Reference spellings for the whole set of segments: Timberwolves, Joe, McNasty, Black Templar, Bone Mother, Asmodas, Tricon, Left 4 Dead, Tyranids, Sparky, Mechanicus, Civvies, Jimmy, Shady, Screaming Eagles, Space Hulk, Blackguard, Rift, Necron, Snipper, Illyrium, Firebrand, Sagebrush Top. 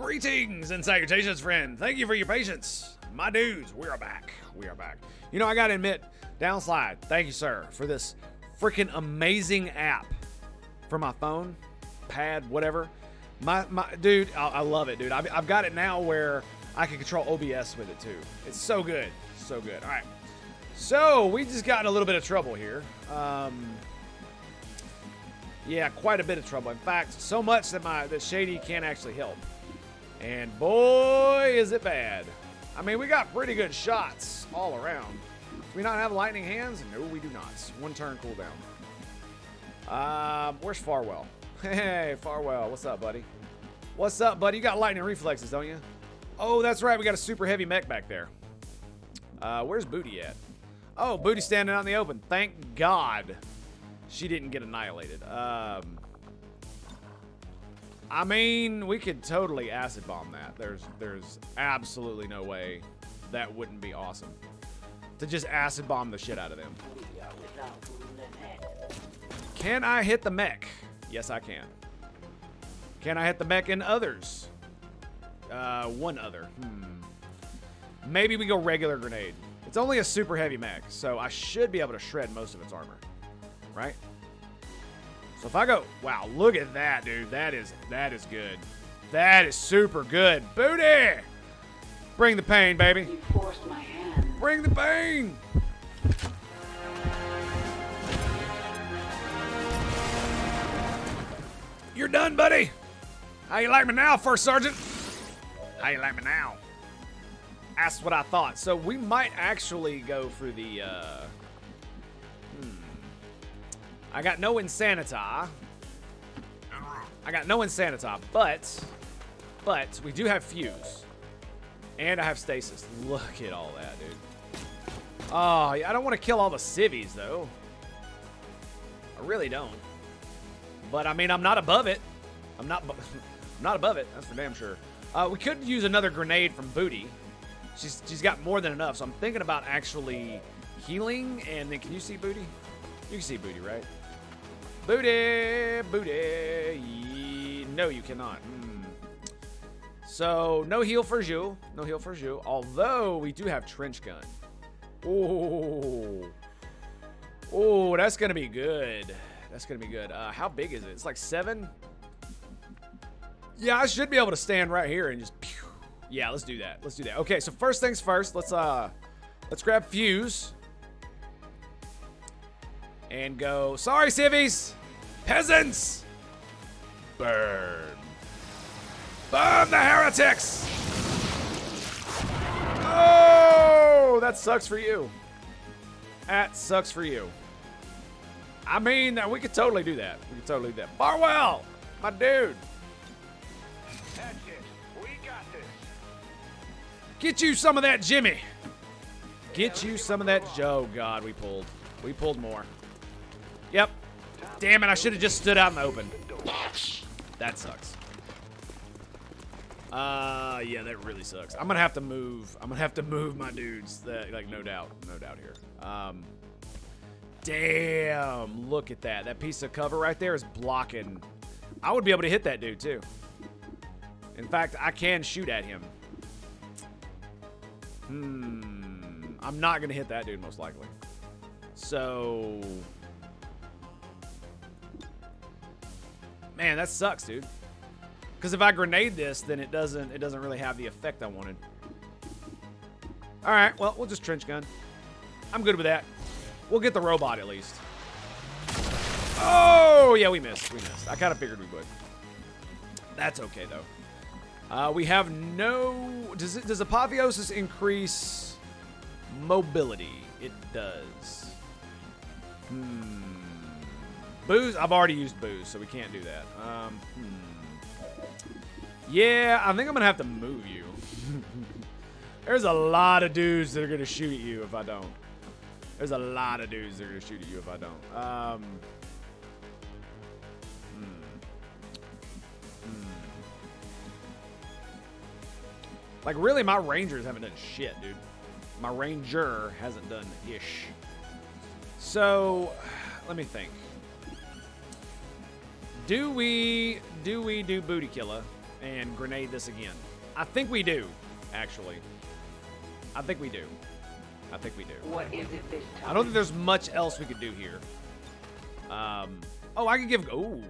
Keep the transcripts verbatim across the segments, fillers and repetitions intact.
Greetings and salutations, friend. Thank you for your patience. My dudes, we are back. We are back. You know, I gotta admit, Downslide, thank you, sir, for this freaking amazing app for my phone, pad, whatever. My, my dude, I, I love it, dude. I've, I've got it now where I can control O B S with it, too. It's so good. So good. All right. So, we just got in a little bit of trouble here. Um... Yeah, quite a bit of trouble. In fact, so much that my that Shady can't actually help. And boy, is it bad. I mean, we got pretty good shots all around. Do we not have lightning hands? No, we do not. One turn cooldown. Uh, where's Farwell? Hey, Farwell, what's up, buddy? What's up, buddy? You got lightning reflexes, don't you? Oh, that's right. We got a super heavy mech back there. Uh, where's Booty at? Oh, Booty's standing out in the open. Thank God. She didn't get annihilated. Um, I mean, we could totally acid bomb that. There's there's absolutely no way that wouldn't be awesome. To just acid bomb the shit out of them. Can I hit the mech? Yes, I can. Can I hit the mech and others? Uh, one other. Hmm. Maybe we go regular grenade. It's only a super heavy mech, so I should be able to shred most of its armor. Right? So if I go, wow, look at that, dude. That is, that is good. That is super good. Booty! Bring the pain, baby. You forced my hand. Bring the pain! You're done, buddy. How you like me now, First Sergeant? How you like me now? That's what I thought. So we might actually go for the, uh... I got no Insanita. I got no Insanita, but, but we do have Fuse. And I have Stasis. Look at all that, dude. Oh, I don't want to kill all the Civvies, though. I really don't. But, I mean, I'm not above it. I'm not, I'm not above it. That's for damn sure. Uh, we could use another grenade from Booty. She's, she's got more than enough, so I'm thinking about actually healing. And then, can you see Booty? You can see Booty, right? Booty, Booty. No, you cannot. Mm. So, no heal for Jules. No heal for Jules. Although, we do have Trench Gun. Oh. Oh, that's going to be good. That's going to be good. Uh, how big is it? It's like seven? Yeah, I should be able to stand right here and just... Pew. Yeah, let's do that. Let's do that. Okay, so first things first. Let's, uh, let's grab Fuse. And go, sorry, civvies! Peasants! Burn. Burn the heretics! Oh, that sucks for you. That sucks for you. I mean, we could totally do that. We could totally do that. Farwell! My dude! That's it. We got this. Get you some of that Jimmy. Get you some of that Joe. Oh, God, we pulled. We pulled more. Yep. Damn it, I should have just stood out in the open. That sucks. Uh, yeah, that really sucks. I'm gonna have to move. I'm gonna have to move my dudes. That, like, no doubt. No doubt here. Um, damn, look at that. That piece of cover right there is blocking. I would be able to hit that dude, too. In fact, I can shoot at him. Hmm. I'm not gonna hit that dude, most likely. So... Man, that sucks, dude. Because if I grenade this, then it doesn't it doesn't really have the effect I wanted. All right, well, we'll just trench gun. I'm good with that. We'll get the robot at least. Oh, yeah, we missed. We missed. I kind of figured we would. That's okay, though. Uh, we have no... Does, it, does Apotheosis increase mobility? It does. Hmm. Booze? I've already used booze, so we can't do that. Um, hmm. Yeah, I think I'm going to have to move you. There's a lot of dudes that are going to shoot at you if I don't. There's a lot of dudes that are going to shoot at you if I don't. Um, hmm. Hmm. Like, really, my Rangers haven't done shit, dude. My Ranger hasn't done ish. So, let me think. Do we do we do booty killer? and grenade this again. I think we do, actually. I think we do. I think we do. What is it this time? I don't think there's much else we could do here. Um, oh, I could give... Oh,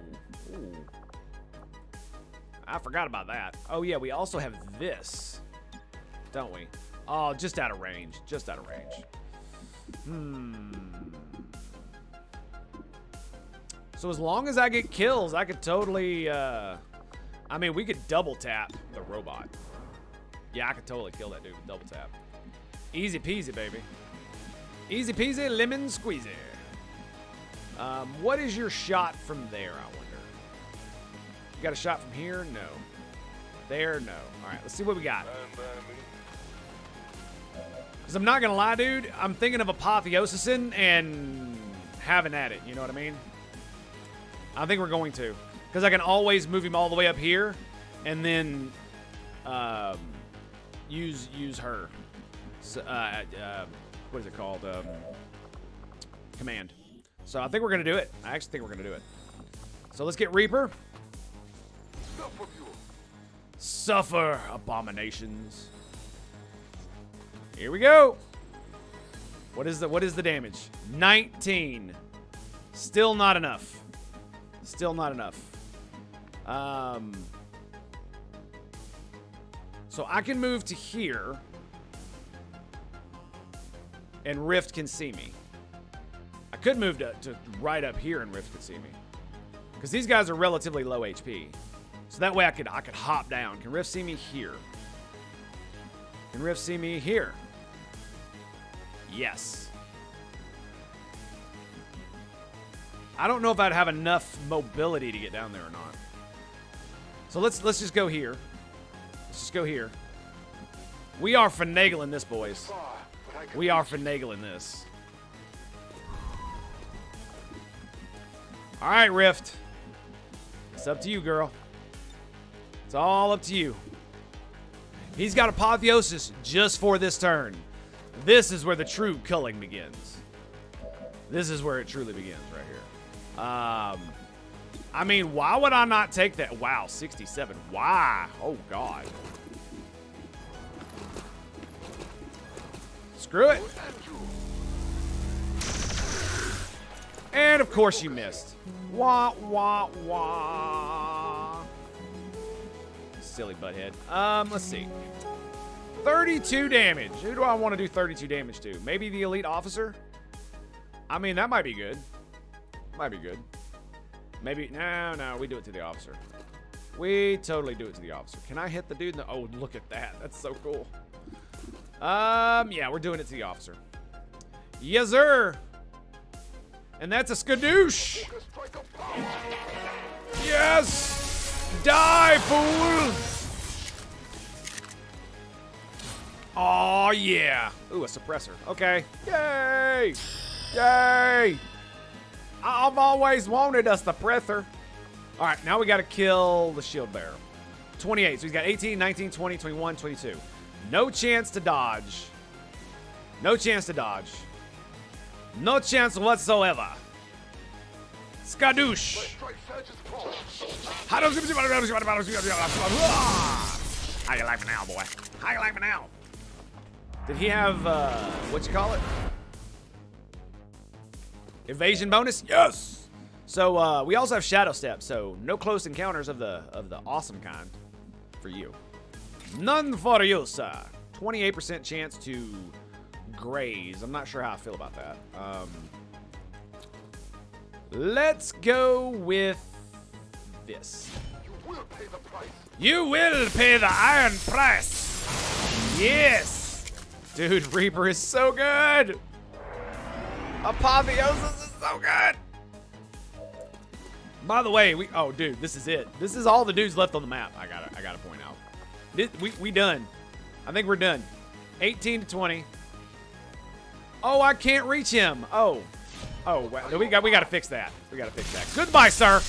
I forgot about that. Oh, yeah, we also have this, don't we? Oh, just out of range. Just out of range. Hmm. So as long as I get kills, I could totally... Uh, I mean, we could double tap the robot. Yeah, I could totally kill that dude with double tap. Easy peasy, baby. Easy peasy, lemon squeezy. Um, what is your shot from there, I wonder? You got a shot from here? No. There, no. All right, let's see what we got. Because I'm not going to lie, dude. I'm thinking of apotheosising and having at it. You know what I mean? I think we're going to. Because I can always move him all the way up here and then um, use use her. So, uh, uh, what is it called? Um, command. So I think we're going to do it. I actually think we're going to do it. So let's get Reaper. Suffer, Suffer abominations. Here we go. What is the what is the damage? nineteen. Still not enough. Still not enough. Um, so I can move to here. And Rift can see me. I could move to, to right up here and Rift could see me. Because these guys are relatively low H P. So that way I could I could hop down. Can Rift see me here? Can Rift see me here? Yes. I don't know if I'd have enough mobility to get down there or not. So let's let's just go here. Let's just go here. We are finagling this, boys. We are finagling this. All right, Rift. It's up to you, girl. It's all up to you. He's got Apotheosis just for this turn. This is where the true culling begins. This is where it truly begins right here. Um, I mean, why would I not take that? Wow, sixty-seven. Why? Oh, God. Screw it. And, of course, you missed. Wah, wah, wah. Silly butthead. Um, let's see. thirty-two damage. Who do I want to do thirty-two damage to? Maybe the elite officer? I mean, that might be good. Might be good. Maybe. No, no. We do it to the officer. We totally do it to the officer. Can I hit the dude in the... Oh, look at that. That's so cool. Um, yeah, we're doing it to the officer. Yes, sir. And that's a skadoosh. Yes. Die, fool. Oh, yeah. Ooh, a suppressor. Okay. Yay. Yay. I've always wanted a suppressor. All right, now we got to kill the shield bearer. twenty-eight. So he's got eighteen, nineteen, twenty, twenty-one, twenty-two. No chance to dodge. No chance to dodge. No chance whatsoever. Skadoosh. How do you like me now, boy? How you like me now? Did he have, uh, what you call it? Evasion bonus? Yes! So, uh, we also have Shadow Step, so no close encounters of the, of the awesome kind for you. None for you, sir. twenty-eight percent chance to graze. I'm not sure how I feel about that. Um, let's go with this. You will pay the price. You will pay the iron price. Yes. Dude, Reaper is so good. Apotheosis is so good. By the way, we... Oh, dude, this is it. This is all the dudes left on the map. I gotta, I gotta point out. This, we, we done. I think we're done. eighteen to twenty. Oh, I can't reach him. Oh. Oh, well, we got we got to fix that. We got to fix that. Goodbye, sir.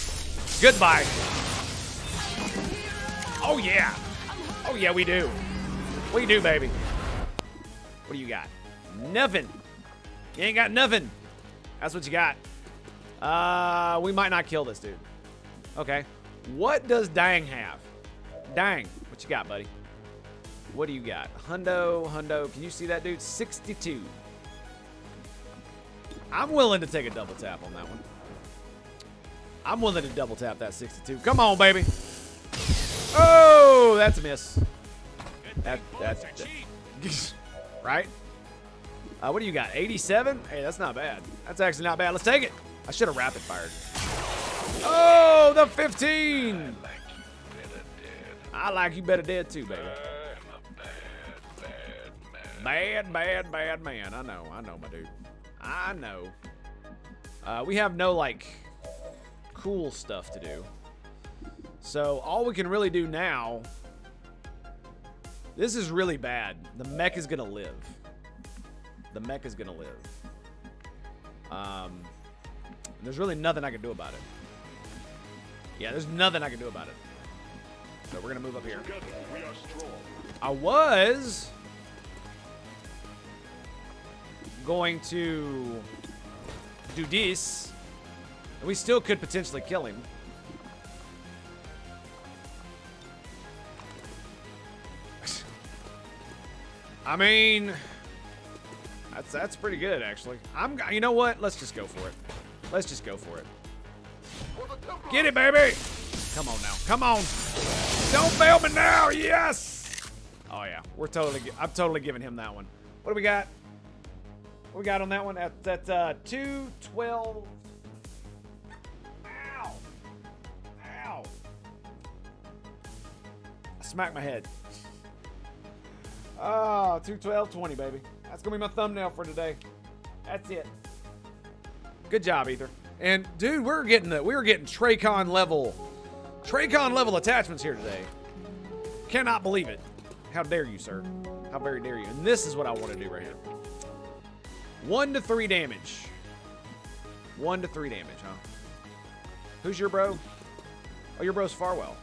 Goodbye. Oh, yeah. Oh, yeah, we do. We do, baby. What do you got? Nothing. You ain't got nothing. That's what you got. Uh, we might not kill this dude. Okay. What does Dang have? Dang, what you got, buddy? What do you got? Hundo, Hundo. Can you see that, dude? sixty-two. I'm willing to take a double tap on that one. I'm willing to double tap that sixty-two. Come on, baby. Oh, that's a miss. That, that's that. Right? Uh, what do you got? eighty-seven? Hey, that's not bad. That's actually not bad. Let's take it. I should have rapid fired. Oh, the fifteen. I like you better dead. I like you better dead too, baby. I'm a bad, bad man. Bad, bad, bad man. I know. I know, my dude. I know. Uh, we have no, like, cool stuff to do. So, all we can really do now... This is really bad. The mech is going to live. The mech is going to live. Um, there's really nothing I can do about it. Yeah, there's nothing I can do about it. So, we're going to move up here. I was... going to do this, and we still could potentially kill him. I mean, that's that's pretty good, actually. I'm, you know what? Let's just go for it. Let's just go for it. Get it, baby! Come on now. Come on! Don't fail me now! Yes! Oh yeah, we're totally. I'm totally giving him that one. What do we got? What we got on that one at that uh, two twelve. Ow! Ow! I smacked my head. Oh, two twelve twenty, baby. That's gonna be my thumbnail for today. That's it. Good job, Ether. And dude, we're getting the we're getting Tricon level, Tricon level attachments here today. Cannot believe it. How dare you, sir? How very dare you? And this is what I want to do right here. One to three damage. One to three damage, huh? Who's your bro? Oh, your bro's Farwell.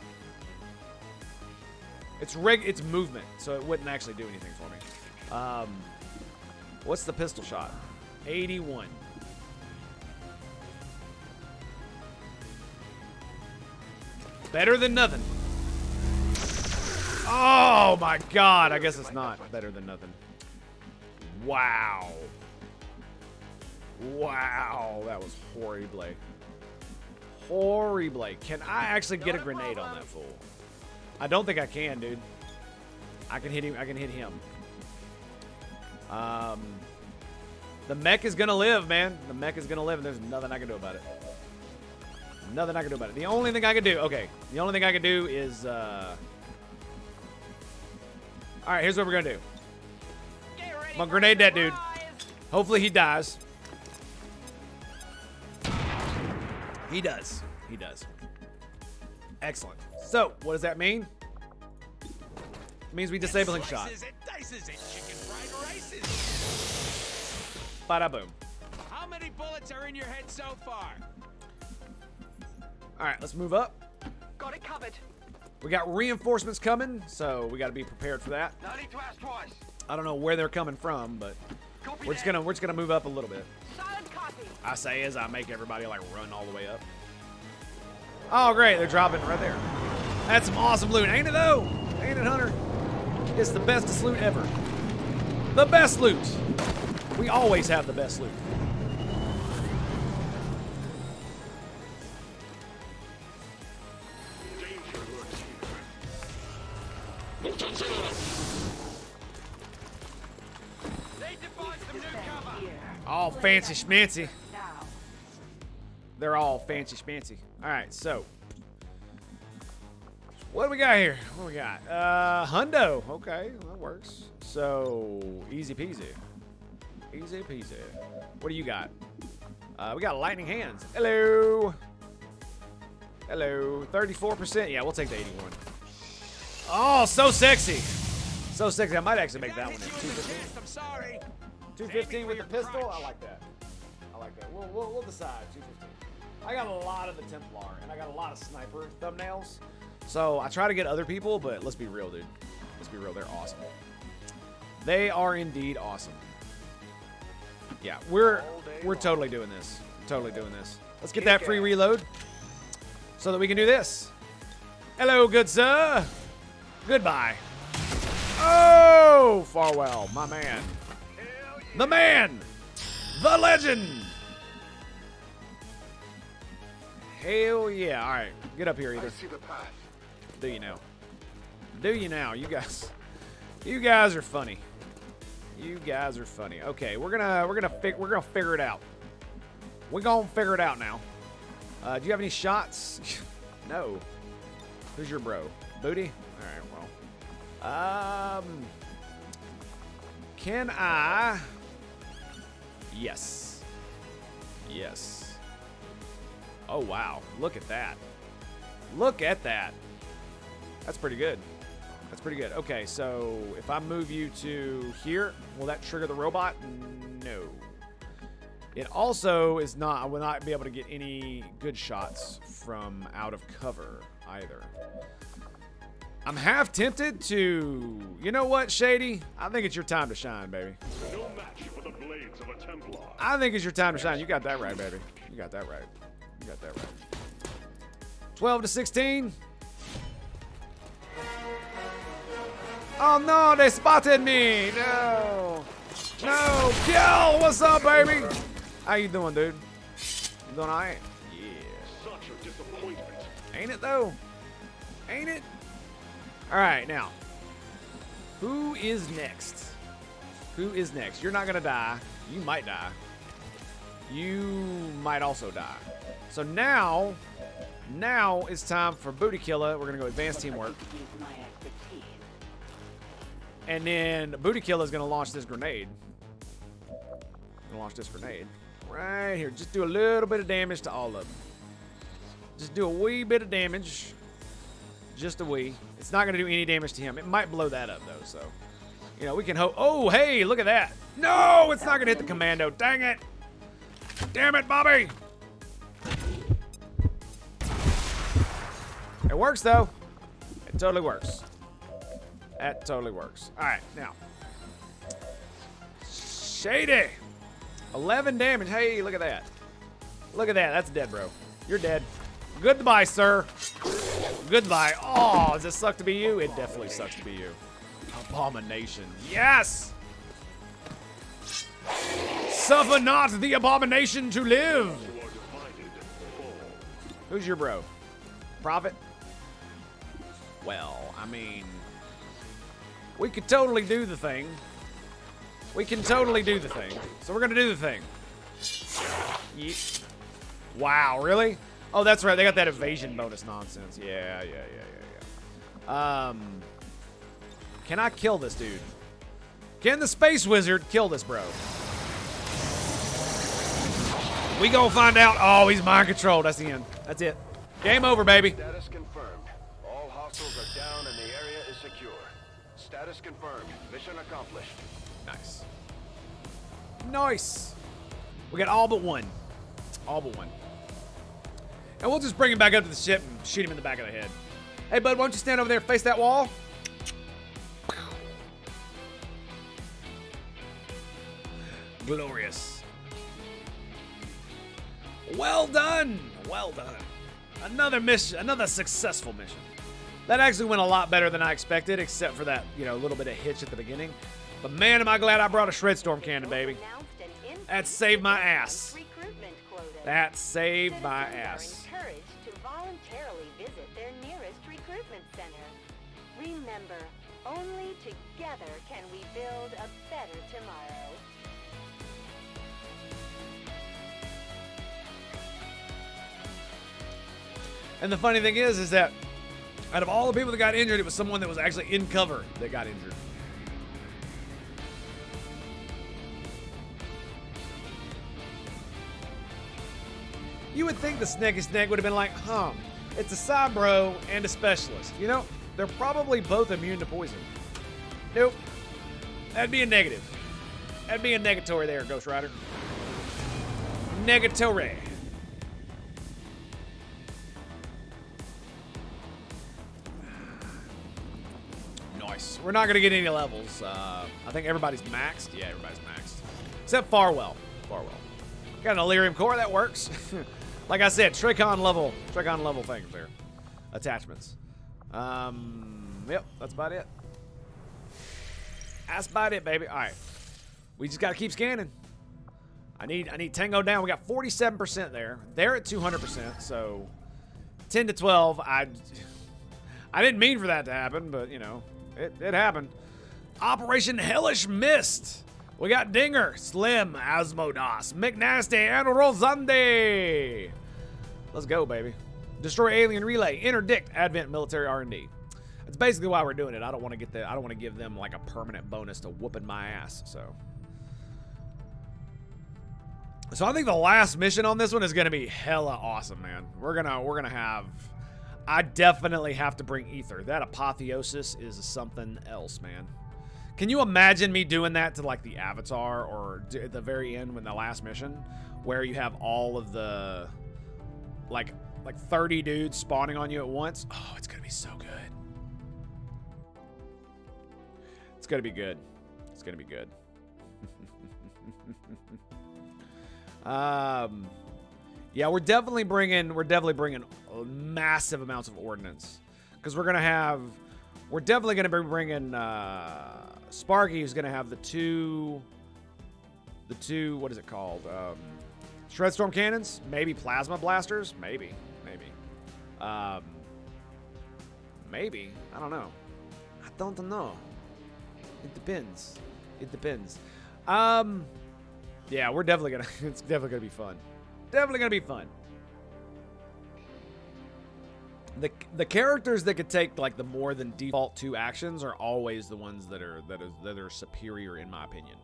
It's reg. It's movement, so it wouldn't actually do anything for me. Um, what's the pistol shot? eighty-one. Better than nothing. Oh my God! I guess it's not better than nothing. Wow. Wow, that was horrible. Horrible. Can I actually get a grenade on that fool? I don't think I can, dude. I can hit him. I can hit him. Um, the mech is gonna live, man. The mech is gonna live, and there's nothing I can do about it. Nothing I can do about it. The only thing I can do, okay. The only thing I can do is, uh... all right, here's what we're gonna do. I'm gonna grenade that dude. Hopefully he dies. He does. He does. Excellent. So, what does that mean? It means we disabling shot. Bada boom. How many bullets are in your head so far? All right, let's move up. Got it covered. We got reinforcements coming, so we got to be prepared for that. No need to ask twice. I don't know where they're coming from, but copy we're just gonna we're just gonna move up a little bit. I say as I make everybody like run all the way up. Oh great, they're dropping right there. That's some awesome loot, ain't it though? Ain't it, Hunter? It's the bestest loot ever. The best loot. We always have the best loot. All fancy schmancy. They're all fancy schmancy. All right, so what do we got here? What do we got? Uh, Hundo. Okay, well, that works. So easy peasy, easy peasy. What do you got? Uh, we got lightning hands. Hello, hello. thirty-four percent. Yeah, we'll take the eighty-one. Oh, so sexy, so sexy. I might actually make that one. I'm sorry. two fifteen with the pistol. Crunch. I like that. I like that. We'll, we'll, we'll decide. two fifteen. I got a lot of the Templar, and I got a lot of sniper thumbnails. So I try to get other people, but let's be real, dude. Let's be real. They're awesome. They are indeed awesome. Yeah, we're we're totally doing this. Totally doing this. Let's get that free reload so that we can do this. Hello, good sir. Goodbye. Oh, Farwell, my man. Yeah. The man. The legend. Hell yeah. All right. Get up here, Ether. I see the path. Do you now? Do you now? You guys. You guys are funny. You guys are funny. Okay, we're gonna we're gonna fi we're gonna figure it out. We're gonna figure it out now. Uh, do you have any shots? No. Who's your bro? Booty? All right. Well. Um. Can I? Yes. Yes. Oh wow! Look at that. Look at that. That's pretty good. That's pretty good. Okay, so if I move you to here, will that trigger the robot? No. It also is not, I will not be able to get any good shots from out of cover either. I'm half tempted to, you know what, Shady? I think it's your time to shine, baby. No match for the blades of a Templar. I think it's your time to shine. You got that right, baby. You got that right. You got that right. twelve to sixteen. Oh no, they spotted me! No! No! Kill! What's up, baby? How you doing, dude? You doing alright? Yeah. Such a disappointment. Ain't it though? Ain't it? Alright, now. Who is next? Who is next? You're not gonna die. You might die. You might also die. So now, now it's time for Booty Killer. We're gonna go advanced teamwork. And then Booty Killer is going to launch this grenade. Going to launch this grenade. Right here. Just do a little bit of damage to all of them. Just do a wee bit of damage. Just a wee. It's not going to do any damage to him. It might blow that up, though. So, you know, we can hope. Oh, hey, look at that. No, it's not going to hit the commando. Dang it. Damn it, Bobby. It works, though. It totally works. That totally works. All right, now. Shady. eleven damage. Hey, look at that. Look at that. That's dead, bro. You're dead. Goodbye, sir. Goodbye. Oh, does it suck to be you? It definitely sucks to be you. Abomination. Yes! Suffer not the abomination to live. Who's your bro? Prophet? Well, I mean... We could totally do the thing. We can totally do the thing. So we're gonna do the thing. Yeah. Wow, really? Oh, that's right. They got that evasion bonus nonsense. Yeah, yeah, yeah, yeah, yeah. Um, can I kill this dude? Can the space wizard kill this bro? We gonna find out. Oh, he's mind controlled. That's the end. That's it. Game over, baby. Status confirmed. All hostiles are down and the area is secure. Status confirmed. Mission accomplished. Nice. Nice. We got all but one. All but one. And we'll just bring him back up to the ship and shoot him in the back of the head. Hey, bud, why don't you stand over there and face that wall? Glorious. Well done. Well done. Another mission. Another successful mission. That actually went a lot better than I expected, except for that, you know, little bit of hitch at the beginning. But man, am I glad I brought a Shredstorm Cannon, baby. That saved my ass. That saved my ass. To voluntarily visit their nearest recruitment center. Remember, only together can we build a better tomorrow. And the funny thing is, is that out of all the people that got injured, it was someone that was actually in cover that got injured. You would think the Sneggy Sneg would have been like, huh, it's a Cybro and a Specialist. You know, they're probably both immune to poison. Nope. That'd be a negative. That'd be a negatory there, Ghost Rider. Negatory. We're not going to get any levels. Uh, I think everybody's maxed. Yeah, everybody's maxed. Except Farwell. Farwell. Got an Illyrium core. That works. Like I said, Tricon level. Tricon level things there. Attachments. Um, Yep, that's about it. That's about it, baby. All right, we just gotta keep scanning. I need I need Tango down. We got forty-seven percent there. They're at two hundred percent, so ten to twelve. I I didn't mean for that to happen, but you know, it it happened. Operation Hellish Mist. We got Dinger, Slim, Asmodas, McNasty, and Rosande. Let's go, baby. Destroy alien relay. Interdict Advent military R and D. That's basically why we're doing it. I don't want to get the. I don't want to give them like a permanent bonus to whooping my ass. So. So I think the last mission on this one is gonna be hella awesome, man. We're gonna we're gonna have. I definitely have to bring Ether. That Apotheosis is something else, man. Can you imagine me doing that to like the Avatar or at the very end when the last mission where you have all of the like like thirty dudes spawning on you at once? Oh, it's gonna be so good. It's gonna be good. It's gonna be good. um, yeah, we're definitely bringing we're definitely bringing massive amounts of ordnance because we're gonna have we're definitely gonna be bringing. Uh, Sparky is going to have the two, the two, what is it called? Um, Shredstorm Cannons? Maybe Plasma Blasters? Maybe. Maybe. Um, maybe. I don't know. I don't know. It depends. It depends. Um, yeah, we're definitely going to, it's definitely going to be fun. Definitely going to be fun. The, the characters that could take like the more than default two actions are always the ones that are that are that are superior in my opinion.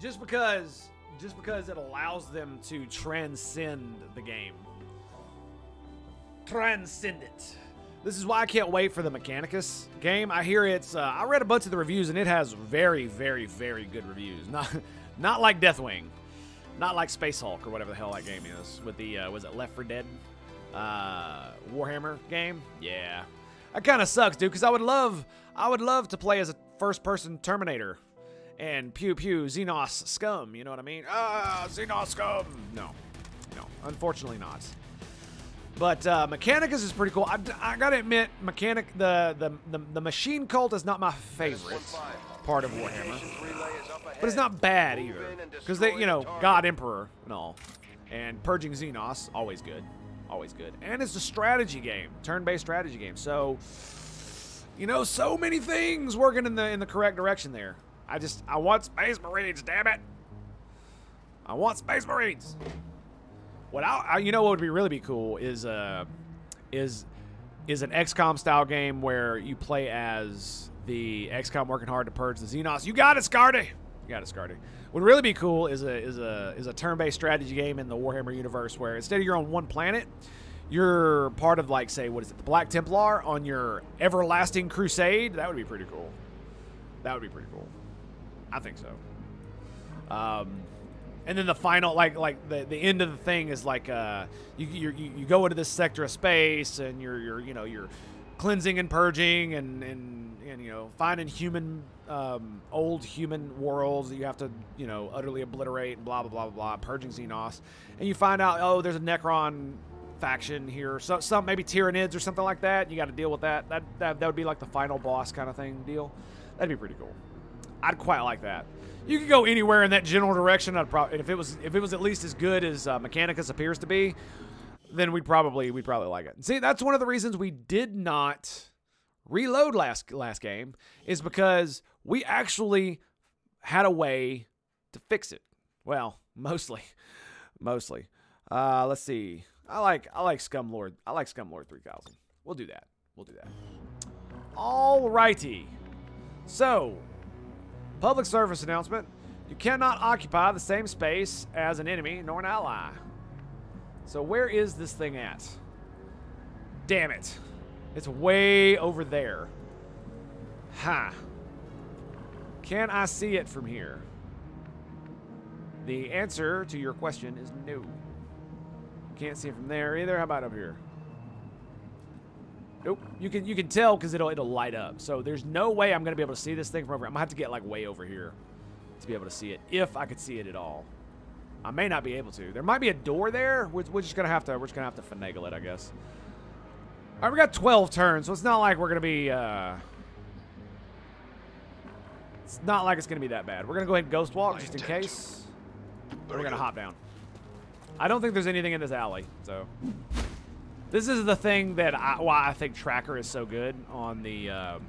Just because just because it allows them to transcend the game. Transcend it. This is why I can't wait for the Mechanicus game. I hear it's uh, I read a bunch of the reviews and it has very very very good reviews. Not not like Deathwing. Not like Space Hulk or whatever the hell that game is with the uh, was it Left four Dead? Uh, Warhammer game, yeah, that kind of sucks, dude. Because I would love, I would love to play as a first-person Terminator, and pew pew Xenos scum. You know what I mean? Ah, Xenos scum. No, no, unfortunately not. But uh, Mechanicus is pretty cool. I, I gotta admit, mechanic the, the the the machine cult is not my favorite part of Warhammer, but it's not bad either. Because they, you know, God Emperor and all, and purging Xenos always good. Always good. And it's a strategy game, turn-based strategy game. So, you know, so many things working in the in the correct direction there. I just, I want Space Marines, damn it. I want Space Marines. What I, I you know what would be really be cool is uh is is an X COM style game where you play as the X COM working hard to purge the Xenos. You got it, Scardy. You got it, Scardy. What would really be cool is a is a is a turn-based strategy game in the Warhammer universe where instead of you're on one planet, you're part of like say what is it, the Black Templar on your everlasting crusade. That would be pretty cool. That would be pretty cool. I think so. Um, and then the final like like the, the end of the thing is like uh you you you go into this sector of space and you're you're you know you're cleansing and purging and and and you know finding human. Um, old human worlds that you have to, you know, utterly obliterate and blah, blah, blah, blah, blah, purging Xenos. And you find out, oh, there's a Necron faction here. So, some, maybe Tyranids or something like that. You got to deal with that. That, that. that would be like the final boss kind of thing deal. That'd be pretty cool. I'd quite like that. You could go anywhere in that general direction. I'd probably, if it was, if it was at least as good as uh, Mechanicus appears to be, then we'd probably, we'd probably like it. See, that's one of the reasons we did not reload last, last game is because we actually had a way to fix it. Well, mostly, mostly. Uh, let's see. I like I like Scumlord. I like Scumlord three thousand. We'll do that. We'll do that. All righty. So, public service announcement: you cannot occupy the same space as an enemy nor an ally. So where is this thing at? Damn it! It's way over there. Ha. Huh. Can I see it from here? The answer to your question is no. Can't see it from there either. How about up here? Nope. You can you can tell because it'll it'll light up. So there's no way I'm gonna be able to see this thing from over. I'm gonna have to get like way over here to be able to see it. If I could see it at all, I may not be able to. There might be a door there. We're, we're just gonna have to we're just gonna have to finagle it, I guess. Alright, we got twelve turns, so it's not like we're gonna be, uh... It's not like it's gonna be that bad. We're gonna go ahead and ghost walk just in case. We're gonna hop down. I don't think there's anything in this alley, so... This is the thing that I, why I think Tracker is so good on the um,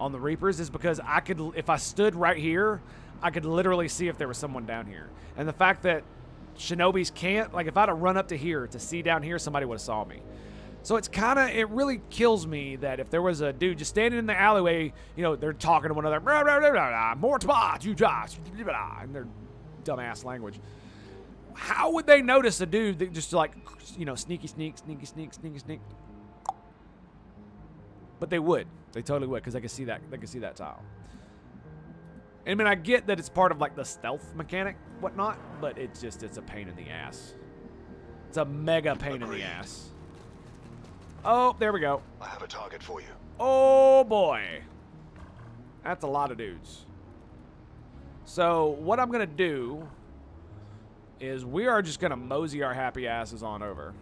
on the Reapers is because I could, if I stood right here, I could literally see if there was someone down here. And the fact that Shinobis can't, like if I'd have run up to here to see down here, somebody would have saw me. So it's kind of, it really kills me that if there was a dude just standing in the alleyway, you know, they're talking to one another, blah, blah, blah, blah, more spots, you just, in their dumbass language. How would they notice a dude that just like, you know, sneaky sneak, sneaky sneak, sneaky sneak? But they would. They totally would because they could see that. They could see that tile. I mean, I get that it's part of like the stealth mechanic, whatnot, but it's just it's a pain in the ass. It's a mega pain Agreed. in the ass. Oh, there we go. I have a target for you. Oh boy, that's a lot of dudes. So what I'm gonna do is we are just gonna mosey our happy asses on over.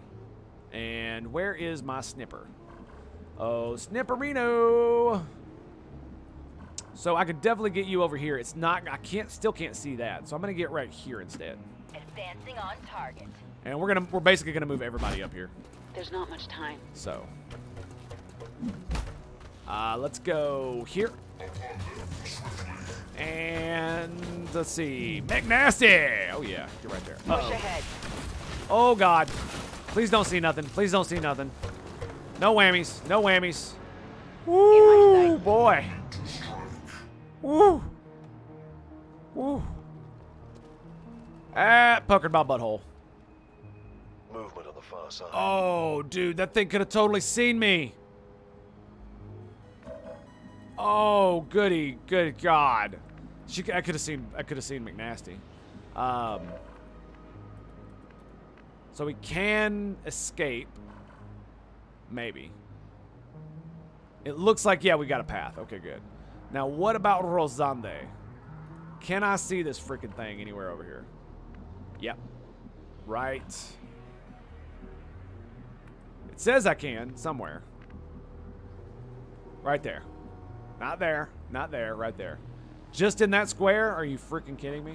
And where is my snipper? Oh, Snipperino! So I could definitely get you over here. It's not, I can't, still can't see that. So I'm gonna get right here instead. Advancing on target. And we're gonna, we're basically gonna move everybody up here. There's not much time. So, uh, let's go here. And let's see, McNasty. Oh yeah, you're right there. Uh -oh. Push ahead. Oh God, please don't see nothing. Please don't see nothing. No whammies. No whammies. Woo boy. Woo. Woo. Ah, puckered my butthole. Movement on the far side. Oh, dude, that thing could have totally seen me. Oh, goody, good God. She, I could have seen, I could have seen McNasty. Um, so we can escape, maybe. It looks like, yeah, we got a path. Okay, good. Now, what about Rosande? Can I see this freaking thing anywhere over here? Yep. Right. It says I can somewhere. Right there. Not there. Not there. Right there. Just in that square? Are you freaking kidding me?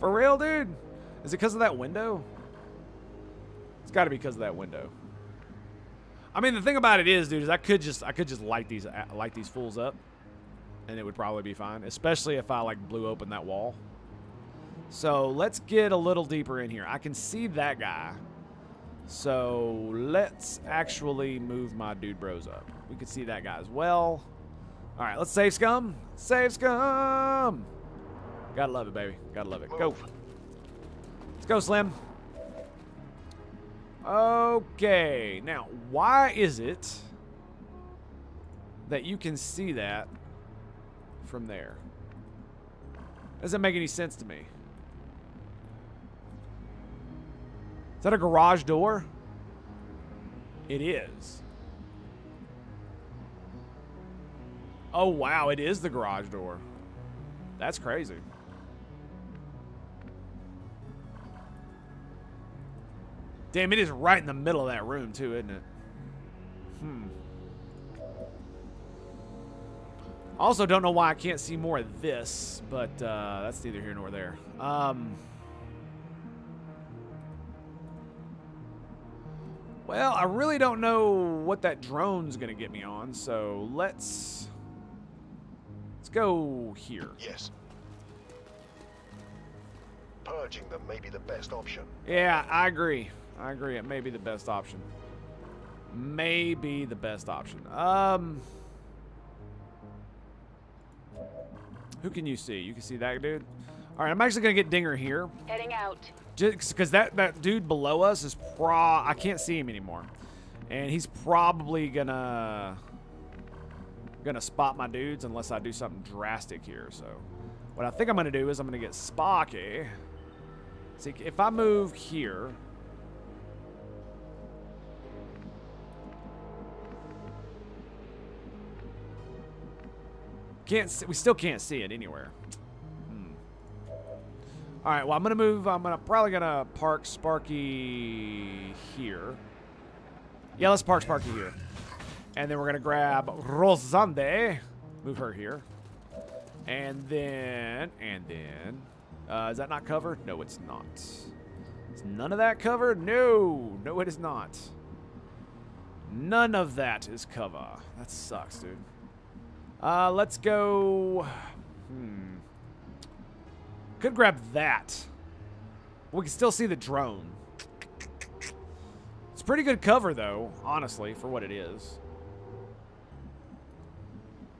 For real, dude? Is it because of that window? It's got to be because of that window. I mean, the thing about it is, dude, is I could just I could just light these light these fools up, and it would probably be fine. Especially if I like blew open that wall. So let's get a little deeper in here. I can see that guy. So let's actually move my dude bros up. We can see that guy as well. All right, let's save scum. Save scum. Gotta love it, baby. Gotta love it. Go. Let's go, Slim. Okay. Now, why is it that you can see that from there? Doesn't make any sense to me. Is that a garage door? It is. Oh, wow. It is the garage door. That's crazy. Damn, it is right in the middle of that room, too, isn't it? Hmm. Also, don't know why I can't see more of this, but uh, that's neither here nor there. Um... Well, I really don't know what that drone's gonna get me on, so let's let's go here. Yes. Purging them may be the best option. Yeah, I agree. I agree. It may be the best option. May be the best option. Um, who can you see? You can see that dude. All right, I'm actually gonna get Dinger here. Heading out. Just because that, that dude below us is pro... I can't see him anymore. And he's probably gonna... Gonna spot my dudes unless I do something drastic here, so... What I think I'm gonna do is I'm gonna get Sparky. See, if I move here... Can't see, we still can't see it anywhere. All right, well, I'm going to move. I'm gonna probably going to park Sparky here. Yeah, let's park Sparky here. And then we're going to grab Rosande. Move her here. And then, and then, uh, is that not covered? No, it's not. Is none of that covered? No, no, it is not. None of that is cover. That sucks, dude. Uh, let's go. Hmm. Could grab that. We can still see the drone. It's pretty good cover, though, honestly, for what it is.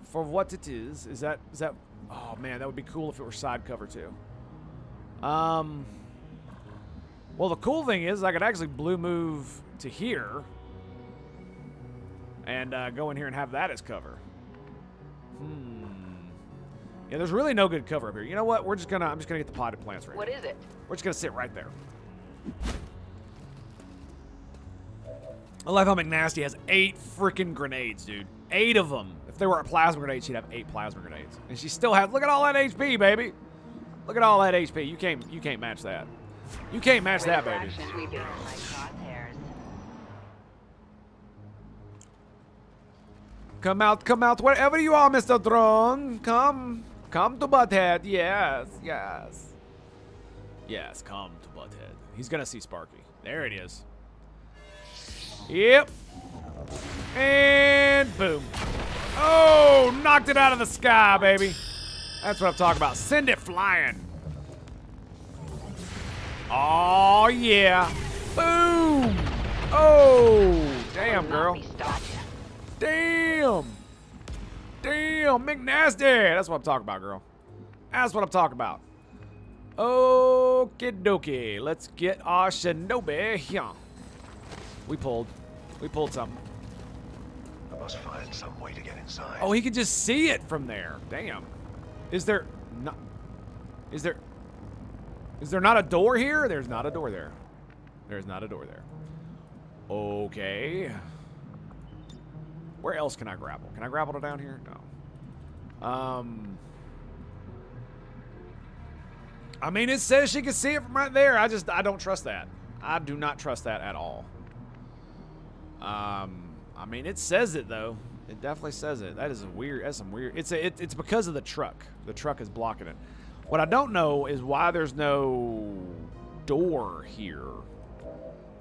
For what it is, is that, is that, oh man, that would be cool if it were side cover too. Um, well, the cool thing is I could actually blue move to here and uh, go in here and have that as cover. Hmm. Yeah, there's really no good cover up here. You know what? We're just gonna, I'm just gonna get the potted plants right What here. Is it? We're just gonna sit right there. I love how McNasty has eight freaking grenades, dude. Eight of them. If there were a plasma grenade, she'd have eight plasma grenades, and she still has. Look at all that H P, baby. Look at all that H P. You can't. You can't match that. You can't match With that, baby. Come out, come out, wherever you are, Mister Drone. Come, come to Butthead. Yes, yes, yes. Come to Butthead. He's gonna see Sparky. There it is. Yep. And boom. Oh, knocked it out of the sky, baby. That's what I'm talking about. Send it flying. Oh, yeah. Boom. Oh, damn, girl. Damn. Damn, McNasty. That's what I'm talking about, girl. That's what I'm talking about. Okie dokie. Let's get our Shinobi here. We pulled. We pulled something. I must find some way to get inside. Oh, he can just see it from there. Damn. Is there not? Is there? Is there not a door here? There's not a door there. There's not a door there. Okay. Where else can I grapple? Can I grapple to down here? No. Um. I mean, it says she can see it from right there. I just I don't trust that. I do not trust that at all. Um, I mean, it says it though. It definitely says it. That is a weird. That's some weird. It's a, it, it's because of the truck. The truck is blocking it. What I don't know is why there's no door here.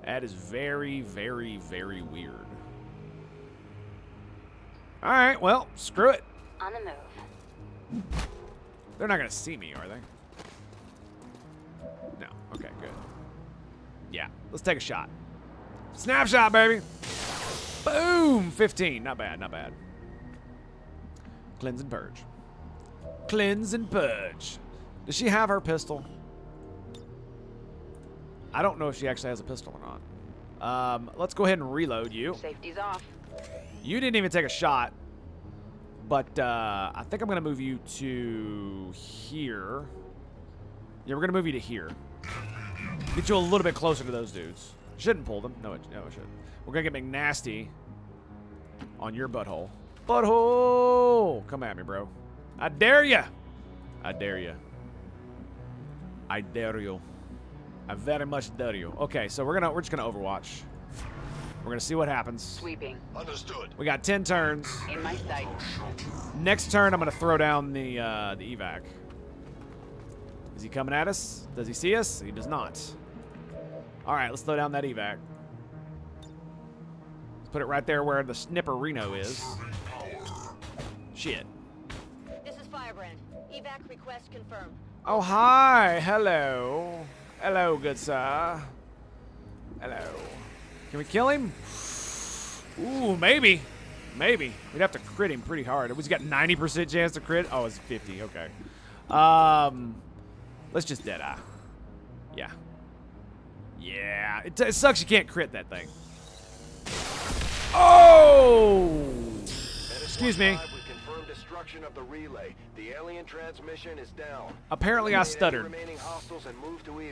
That is very, very, very weird. All right. Well, screw it. On the move. They're not gonna see me, are they? No. Okay. Good. Yeah. Let's take a shot. Snapshot, baby. Boom. fifteen. Not bad. Not bad. Cleanse and purge. Cleanse and purge. Does she have her pistol? I don't know if she actually has a pistol or not. Um, let's go ahead and reload you. Safety's off. You didn't even take a shot. But uh, I think I'm going to move you to here. Yeah, we're going to move you to here. Get you a little bit closer to those dudes. Shouldn't pull them. No, it, no, it shouldn't. We're going to get McNasty on your butthole. Butthole! Come at me, bro. I dare ya! I dare ya. I dare you. I very much dare you. Okay, so we're gonna we're just gonna overwatch. We're gonna see what happens. Sweeping. Understood. We got ten turns. In my sight. Next turn, I'm gonna throw down the uh, the evac. Is he coming at us? Does he see us? He does not. All right, let's throw down that evac. Let's put it right there where the Snipper Reno is. Shit. This is Firebrand. Evac request confirmed. Oh, hi. Hello. Hello, good sir. Hello. Can we kill him? Ooh, maybe. Maybe. We'd have to crit him pretty hard. He's got ninety percent chance to crit. Oh, it's fifty. Okay. Um, let's just deadeye. Yeah. Yeah, it, it sucks you can't crit that thing. Oh! Excuse me. Apparently I stuttered.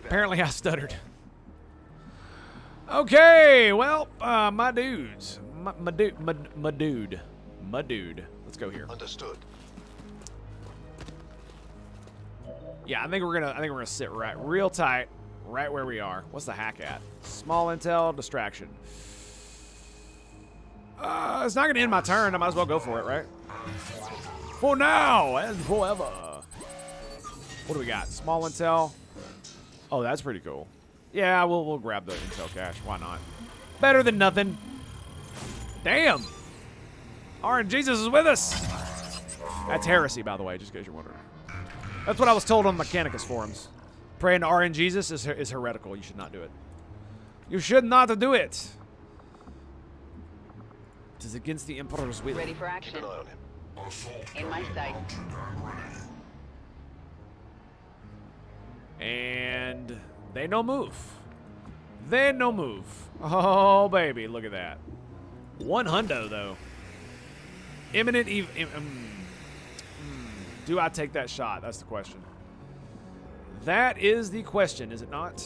Apparently I stuttered. Okay, well, uh, my dudes. My, my dude. My, my dude. My dude. Let's go here. Understood. Yeah, I think we're gonna I think we're gonna sit right real tight, right where we are. What's the hack at? Small intel, distraction. Uh, it's not gonna end my turn. I might as well go for it, right? For now and forever. What do we got? Small intel. Oh, that's pretty cool. Yeah, we'll we'll grab the intel cache. Why not? Better than nothing. Damn. R N Jesus is with us. That's heresy, by the way, just in case you're wondering. That's what I was told on Mechanicus forums. Praying to R N Jesus is, her is heretical. You should not do it. You should not do it. It is against the Emperor's will. Ready for action. Keep an eye on him. In my sight. And they no move. They no move. Oh, baby, look at that. One hundo, though. Imminent ev im um, mm. Do I take that shot? That's the question. That is the question, is it not?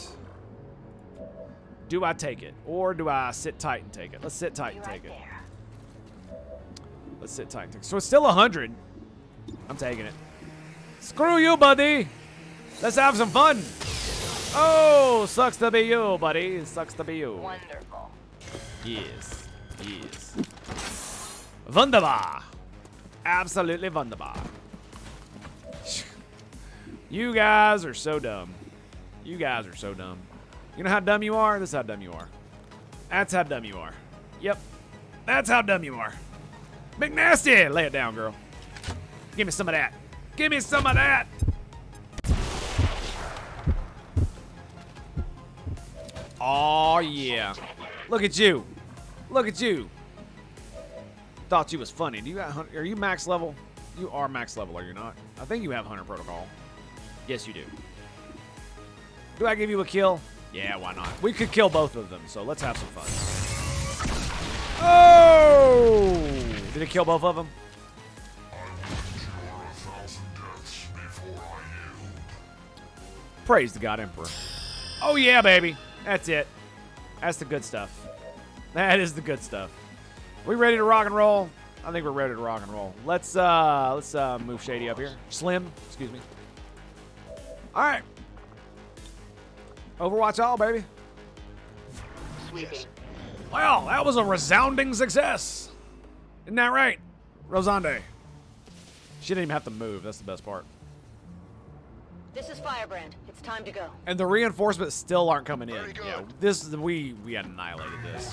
Do I take it? Or do I sit tight and take it? Let's sit tight and take it. Let's sit tight and take it. So it's still one hundred. I'm taking it. Screw you, buddy. Let's have some fun. Oh, sucks to be you, buddy. Sucks to be you. Wonderful. Yes. Yes. Wunderbar. Absolutely wunderbar. You guys are so dumb. You guys are so dumb. You know how dumb you are? This is how dumb you are. That's how dumb you are. Yep. That's how dumb you are. McNasty! Lay it down, girl. Give me some of that. Give me some of that. Oh, yeah. Look at you. Look at you. Thought you was funny. Do you got, are you max level? You are max level, are you not? I think you have Hunter Protocol. Yes, you do. Do I give you a kill? Yeah, why not? We could kill both of them, so let's have some fun. Oh! Did it kill both of them? Praise the God Emperor. Oh, yeah, baby. That's it. That's the good stuff. That is the good stuff. We ready to rock and roll? I think we're ready to rock and roll. Let's uh, let's uh, move Shady up here. Slim, excuse me. All right. Overwatch all, baby. Sweeping. Well, that was a resounding success. Isn't that right, Rosande? She didn't even have to move. That's the best part. This is Firebrand. It's time to go. And the reinforcements still aren't coming in. Yeah, this is we we annihilated this.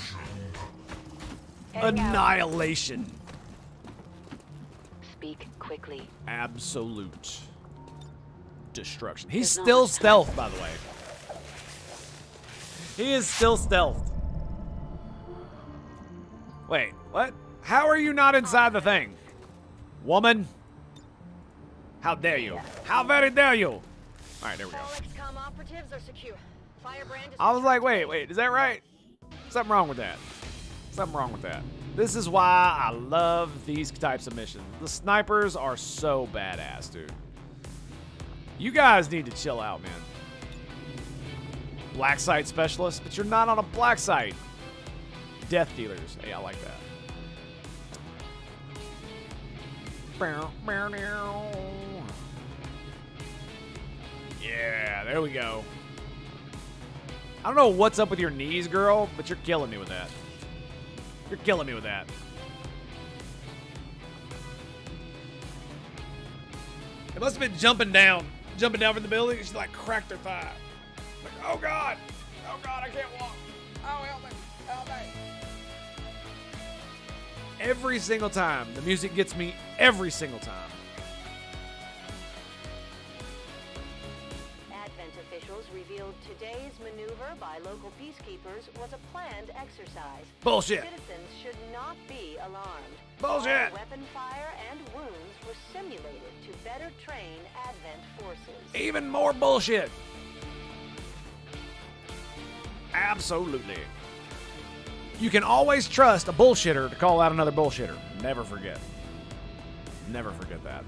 Annihilation. Speak quickly. Absolute destruction. He's still stealth, by the way. He is still stealthed. Wait, what? How are you not inside the thing? Woman? How dare you? How very dare you? Alright, there we go. I was like, wait, wait, is that right? Something wrong with that. Something wrong with that. This is why I love these types of missions. The snipers are so badass, dude. You guys need to chill out, man. Black site specialist, but you're not on a black site. Death dealers. Hey, I like that. Yeah, there we go. I don't know what's up with your knees, girl, but you're killing me with that. You're killing me with that. It must have been jumping down. Jumping down from the building. She like cracked her thigh. Like, oh God. Oh God, I can't walk. Oh, help me. Help me. Every single time. The music gets me every single time. Advent officials revealed today's maneuver by local peacekeepers was a planned exercise. Bullshit. Citizens should not be alarmed. Bullshit. All weapon fire and wounds were simulated to better train Advent forces. Even more bullshit. Absolutely. You can always trust a bullshitter to call out another bullshitter. Never forget. Never forget that.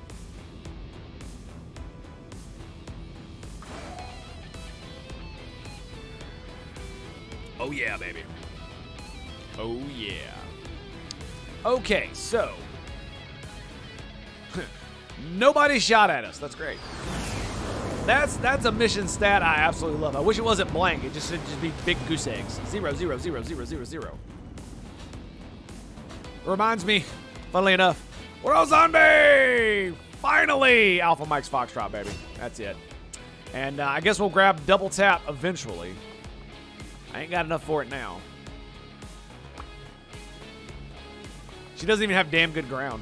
Oh yeah, baby. Oh yeah. Okay, so nobody shot at us. That's great. That's that's a mission stat I absolutely love. I wish it wasn't blank. It just should just be big goose eggs. Zero, zero, zero, zero, zero, zero. Reminds me, funnily enough, Rosande! Finally! Alpha Mike's Foxtrot, baby. That's it. And uh, I guess we'll grab Double Tap eventually. I ain't got enough for it now. She doesn't even have damn good ground.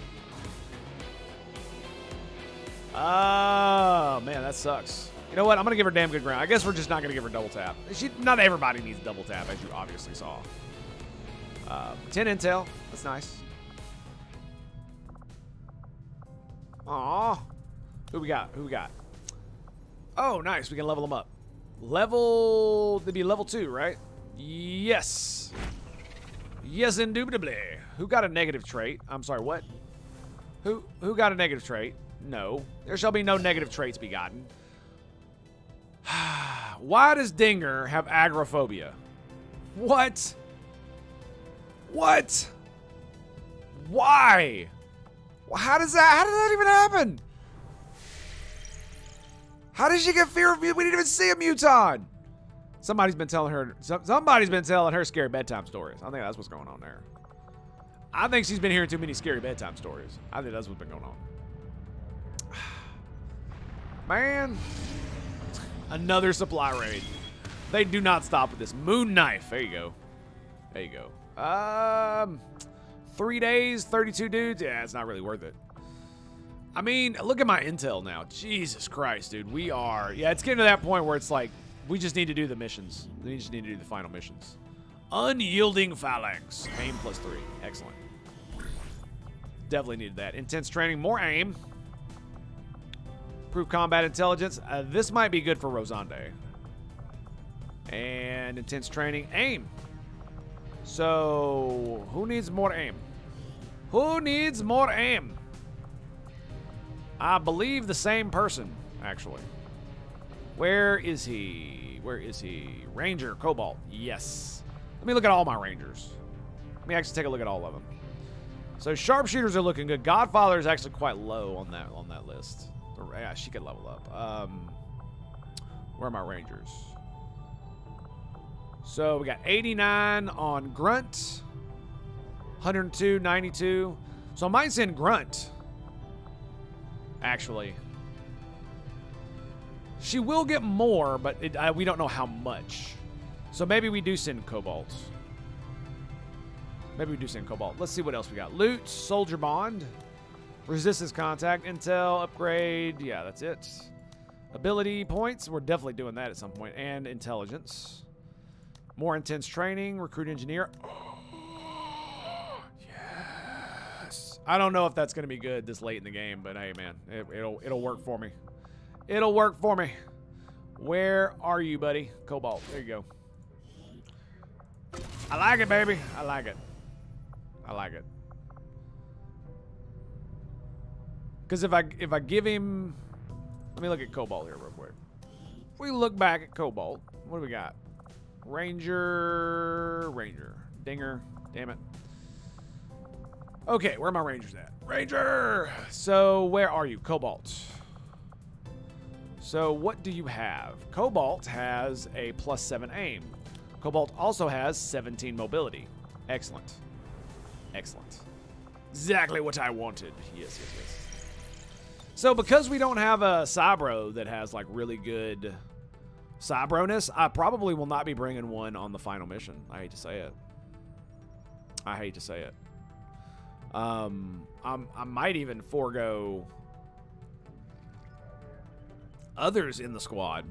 Oh, man, that sucks. You know what? I'm going to give her damn good ground. I guess we're just not going to give her double tap. She, not everybody needs double tap, as you obviously saw. Uh, ten intel. That's nice. Aw. Who we got? Who we got? Oh, nice. We can level them up. Level... They'd be level two, right? Yes. Yes, indubitably. Who got a negative trait? I'm sorry, what? Who, who got a negative trait? No. There shall be no negative traits be gotten. Why does Dinger have agoraphobia? What? What? Why? How does that, how did that even happen? How did she get fear of me? We didn't even see a muton. Somebody's been telling her, somebody's been telling her scary bedtime stories. I think that's what's going on there. I think she's been hearing too many scary bedtime stories. I think that's what's been going on. Man, another supply raid. They do not stop with this. Moon Knife. There you go. There you go. Um, three days, thirty-two dudes. Yeah, it's not really worth it. I mean, look at my intel now. Jesus Christ, dude. We are. Yeah, it's getting to that point where it's like we just need to do the missions. We just need to do the final missions. Unyielding Phalanx. Aim plus three. Excellent. Definitely needed that. Intense training. More aim. Improve combat intelligence. Uh, this might be good for Rosande. And intense training. Aim. So, who needs more aim? Who needs more aim? I believe the same person, actually. Where is he? Where is he? Ranger, Cobalt. Yes. Let me look at all my Rangers. Let me actually take a look at all of them. So, Sharpshooters are looking good. Godfather is actually quite low on that, on that list. Yeah, she could level up. Um, where are my Rangers? So we got eighty-nine on Grunt, one hundred two, ninety-two. So I might send Grunt, actually. She will get more, but it, I, we don't know how much. So maybe we do send Cobalt. Maybe we do send Cobalt. Let's see what else we got. Loot, Soldier Bond. Resistance contact, intel, upgrade. Yeah, that's it. Ability points. We're definitely doing that at some point. And intelligence. More intense training. Recruit engineer. Oh, yes. I don't know if that's going to be good this late in the game, but hey, man. It, it'll, it'll work for me. It'll work for me. Where are you, buddy? Cobalt. There you go. I like it, baby. I like it. I like it. Because if I, if I give him... Let me look at Cobalt here real quick. If we look back at Cobalt, what do we got? Ranger... Ranger. Dinger. Damn it. Okay, where are my Rangers at? Ranger! So, where are you? Cobalt. So, what do you have? Cobalt has a plus seven aim. Cobalt also has seventeen mobility. Excellent. Excellent. Exactly what I wanted. Yes, yes, yes. So because we don't have a Cybro that has like really good Cybroness, I probably will not be bringing one on the final mission. I hate to say it. I hate to say it. Um, I'm, I might even forego others in the squad,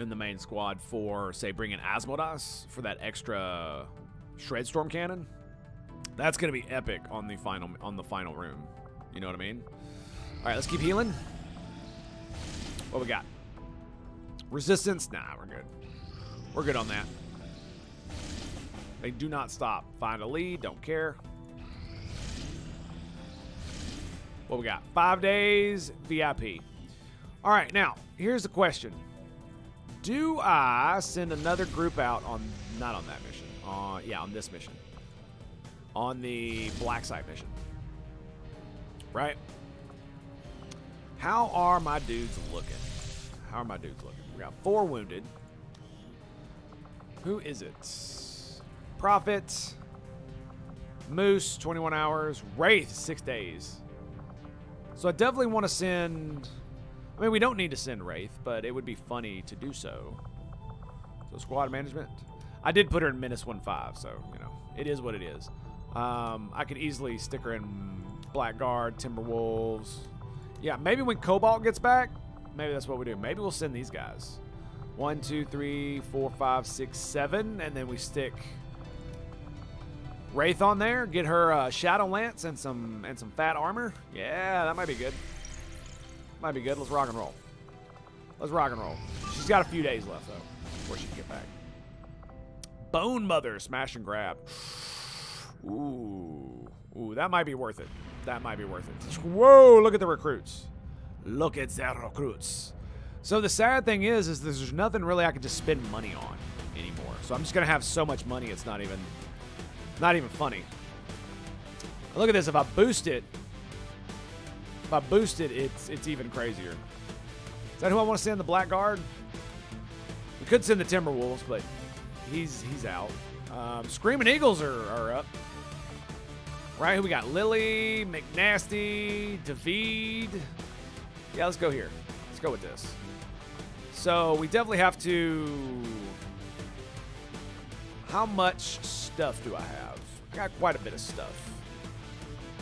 in the main squad for, say, bringing Asmodas for that extra Shredstorm Cannon. That's going to be epic on the final on the final room. You know what I mean? All right, let's keep healing. What we got? Resistance? Nah, we're good. We're good on that. They do not stop. Find a lead. Don't care. What we got? Five days. V I P. All right, now, here's the question. Do I send another group out on... Not on that mission. Uh, yeah, on this mission. On the Black Site mission. Right? How are my dudes looking? How are my dudes looking? We got four wounded. Who is it? Prophet. Moose, twenty-one hours. Wraith, six days. So I definitely want to send... I mean, we don't need to send Wraith, but it would be funny to do so. So squad management. I did put her in Menace one five, so, you know, it is what it is. Um, I could easily stick her in Blackguard, Timberwolves. Yeah, maybe when Cobalt gets back, maybe that's what we do. Maybe we'll send these guys. One, two, three, four, five, six, seven, and then we stick... Wraith on there, get her uh, Shadow Lance and some and some fat armor. Yeah, that might be good. Might be good. Let's rock and roll. Let's rock and roll. She's got a few days left though before she can get back. Bone Mother, smash and grab. Ooh, ooh, that might be worth it. That might be worth it. Whoa! Look at the recruits. Look at the recruits. So the sad thing is, is there's nothing really I can just spend money on anymore. So I'm just gonna have so much money, it's not even. Not even funny. Look at this. If I boost it, if I boost it, it's it's even crazier. Is that who I want to send? The Blackguard? We could send the Timberwolves, but he's he's out. Um, Screaming Eagles are, are up. Right? Who we got? Lily, McNasty, David. Yeah, let's go here. Let's go with this. So we definitely have to. How much stuff do I have? I got quite a bit of stuff.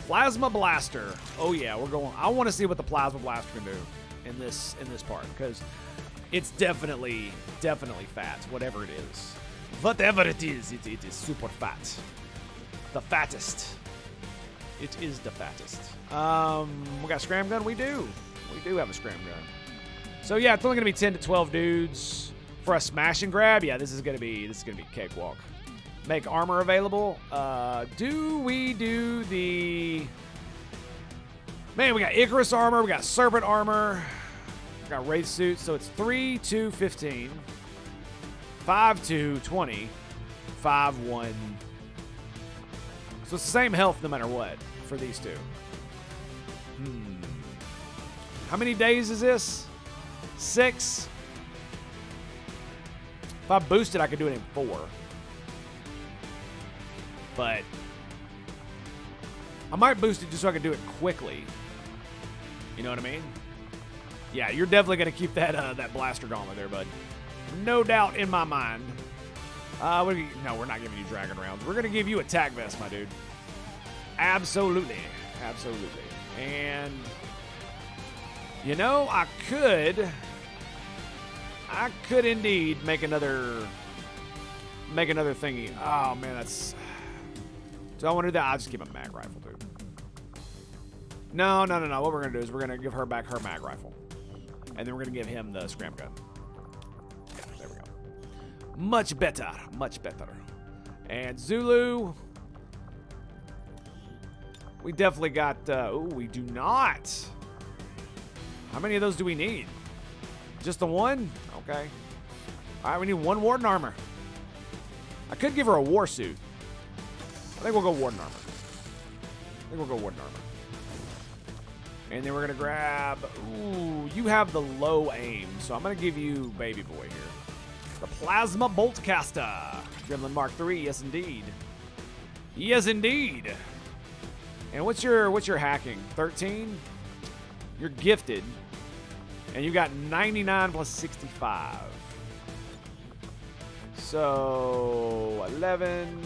Plasma Blaster. Oh yeah, we're going. I want to see what the Plasma Blaster can do in this in this part because it's definitely definitely fat. Whatever it is, whatever it is, it, it is super fat. The fattest. It is the fattest. Um, we got a scram gun. We do. We do have a scram gun. So yeah, it's only gonna be ten to twelve dudes. For a smash and grab, yeah, this is gonna be this is gonna be cakewalk. Make armor available. Uh, do we do the? Man, we got Icarus armor, we got Serpent armor, we got Wraith suits. So it's three, two, fifteen, five, two, twenty, five, one. So it's the same health no matter what for these two. Hmm. How many days is this? Six. If I boost it, I could do it in four. But I might boost it just so I can do it quickly. You know what I mean? Yeah, you're definitely going to keep that uh, that blaster gauntlet there, bud. No doubt in my mind. Uh, what you, no, we're not giving you Dragon Rounds. We're going to give you attack vest, my dude. Absolutely. Absolutely. And, you know, I could... I could indeed make another make another thingy. Oh man, that's so I want to do that. I'll just keep a mag rifle, dude. No, no, no, no. What we're gonna do is we're gonna give her back her mag rifle. And then we're gonna give him the scram gun. Yeah, there we go. Much better. Much better. And Zulu. We definitely got uh oh, we do not. How many of those do we need? Just the one? Okay. All right, we need one Warden Armor. I could give her a War Suit. I think we'll go Warden Armor. I think we'll go Warden Armor. And then we're going to grab... Ooh, you have the low aim, so I'm going to give you Baby Boy here. The Plasma Bolt Caster. Gremlin Mark three, yes indeed. Yes indeed. And what's your, what's your hacking? thirteen? You're gifted. And you got ninety-nine plus sixty-five. So, eleven.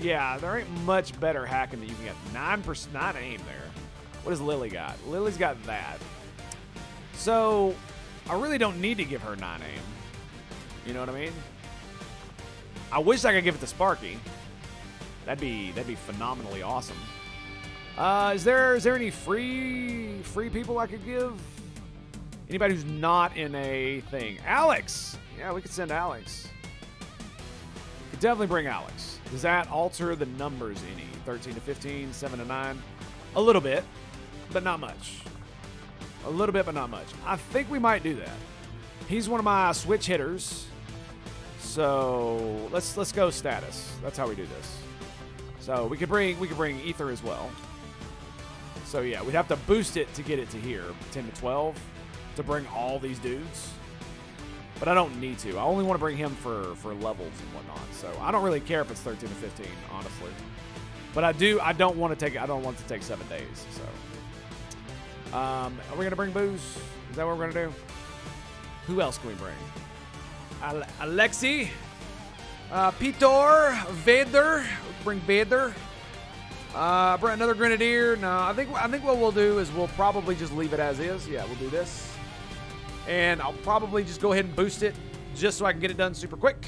Yeah, there ain't much better hacking that you can get. nine percent, not aim there. What does Lily got? Lily's got that. So, I really don't need to give her nine aim. You know what I mean? I wish I could give it to Sparky. That'd be that'd be phenomenally awesome. Uh, is there is there any free free people I could give? Anybody who's not in a thing. Alex! Yeah, we could send Alex. Could definitely bring Alex. Does that alter the numbers any? thirteen to fifteen, seven to nine? A little bit, but not much. A little bit, but not much. I think we might do that. He's one of my switch hitters. So let's let's go status. That's how we do this. So we could bring we could bring Ether as well. So yeah, we'd have to boost it to get it to here. ten to twelve. To bring all these dudes. But I don't need to. I only want to bring him for, for levels and whatnot. So I don't really care if it's thirteen or fifteen, honestly. But I do. I don't want to take. I don't want to take seven days. So, um, are we gonna bring booze? Is that what we're gonna do? Who else can we bring? Ale Alexi, uh, Pitor, Vader. Bring Vader. Uh, bring another Grenadier. No, I think. I think what we'll do is we'll probably just leave it as is. Yeah, we'll do this, and I'll probably just go ahead and boost it just so I can get it done super quick.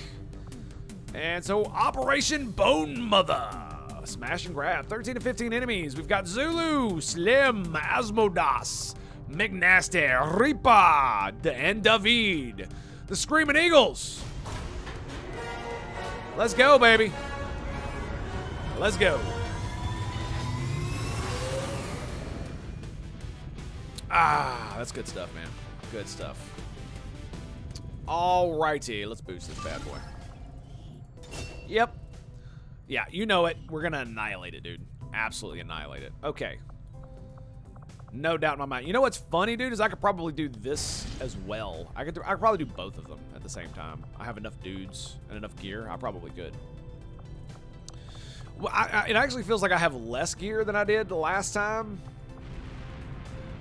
And so, Operation Bone Mother. Smash and grab. thirteen to fifteen enemies. We've got Zulu, Slim, Asmodas, McNasty, Reaper, and David. The Screaming Eagles. Let's go, baby. Let's go. Ah, that's good stuff, man. Good stuff. Alrighty, let's boost this bad boy. Yep. Yeah, you know it. We're going to annihilate it, dude. Absolutely annihilate it. Okay. No doubt in my mind. You know what's funny, dude, is I could probably do this as well. I could, I could probably do both of them at the same time. I have enough dudes and enough gear. I probably could. Well, I, I, it actually feels like I have less gear than I did the last time.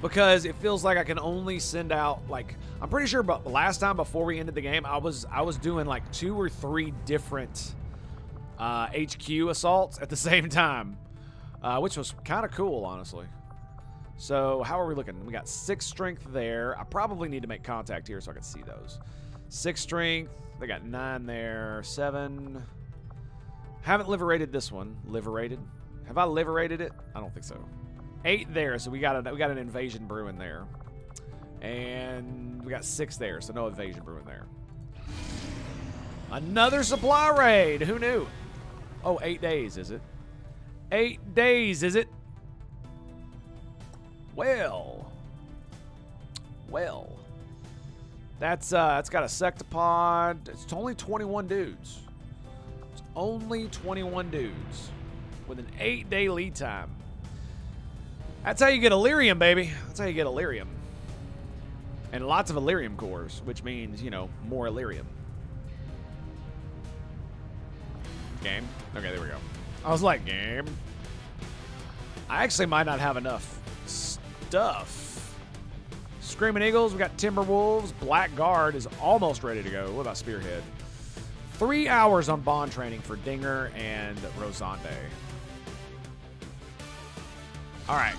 Because it feels like I can only send out, like, I'm pretty sure but last time before we ended the game, I was, I was doing like two or three different... Uh, H Q assaults at the same time, uh, which was kind of cool, honestly. So how are we looking? We got six strength there. I probably need to make contact here so I can see those. Six strength. They got nine there. Seven. Haven't liberated this one. Liberated. Have I liberated it? I don't think so. Eight there. So we got a, we got an invasion brewing there, and we got six there. So no invasion brewing there. Another supply raid. Who knew? Oh, eight days, is it? Eight days, is it? Well. Well. That's, uh, it's got a sectopod. It's only twenty-one dudes. It's only twenty-one dudes with an eight-day lead time. That's how you get Illyrium, baby. That's how you get Illyrium. And lots of Illyrium cores, which means, you know, more Illyrium. Game. Okay, there we go. I was like, game. I actually might not have enough stuff. Screaming Eagles. We got Timberwolves. Black Guard is almost ready to go. What about Spearhead? Three hours on bond training for Dinger and Rosande. All right.